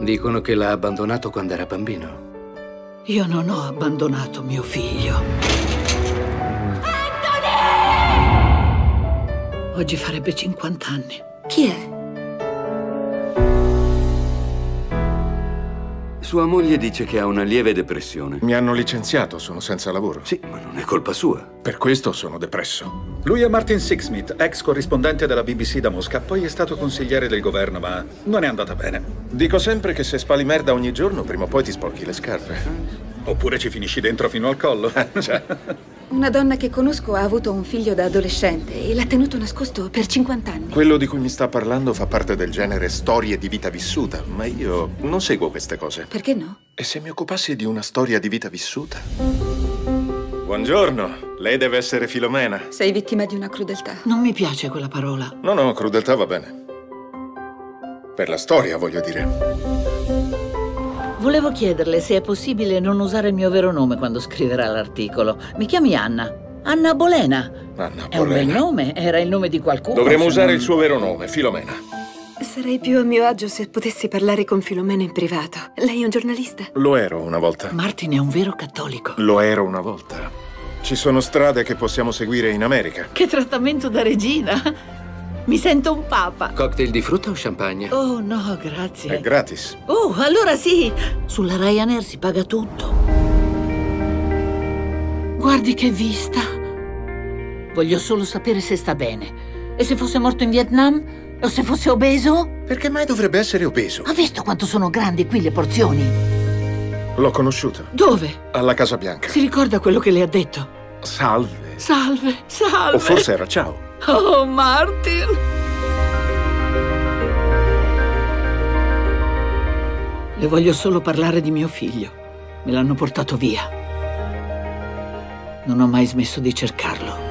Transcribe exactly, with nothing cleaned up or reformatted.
Dicono che l'ha abbandonato quando era bambino. Io non ho abbandonato mio figlio. Anthony! Oggi farebbe cinquanta anni. Chi è? Sua moglie dice che ha una lieve depressione. Mi hanno licenziato, sono senza lavoro. Sì, ma non è colpa sua. Per questo sono depresso. Lui è Martin Sixsmith, ex corrispondente della B B C da Mosca. Poi è stato consigliere del governo, ma non è andata bene. Dico sempre che se spali merda ogni giorno, prima o poi ti sporchi le scarpe. Oppure ci finisci dentro fino al collo. Una donna che conosco ha avuto un figlio da adolescente e l'ha tenuto nascosto per cinquanta anni. Quello di cui mi sta parlando fa parte del genere storie di vita vissuta, ma io non seguo queste cose. Perché no? E se mi occupassi di una storia di vita vissuta? Buongiorno, lei deve essere Filomena. Sei vittima di una crudeltà. Non mi piace quella parola. No, no, crudeltà va bene. Per la storia, voglio dire. Volevo chiederle se è possibile non usare il mio vero nome quando scriverà l'articolo. Mi chiami Anna. Anna Bolena. Anna Bolena. È un bel nome, era il nome di qualcuno. Dovremmo usare non... il suo vero nome, Filomena. Sarei più a mio agio se potessi parlare con Filomena in privato. Lei è un giornalista? Lo ero una volta. Martin è un vero cattolico. Lo ero una volta. Ci sono strade che possiamo seguire in America. Che trattamento da regina! Mi sento un papa. Cocktail di frutta o champagne? Oh, no, grazie. È gratis. Oh, allora sì. Sulla Ryanair si paga tutto. Guardi che vista. Voglio solo sapere se sta bene. E se fosse morto in Vietnam? O se fosse obeso? Perché mai dovrebbe essere obeso? Ha visto quanto sono grandi qui le porzioni? L'ho conosciuta. Dove? Alla Casa Bianca. Si ricorda quello che le ha detto? Salve. Salve, salve. O forse era ciao. Oh, Martin! Le voglio solo parlare di mio figlio. Me l'hanno portato via. Non ho mai smesso di cercarlo.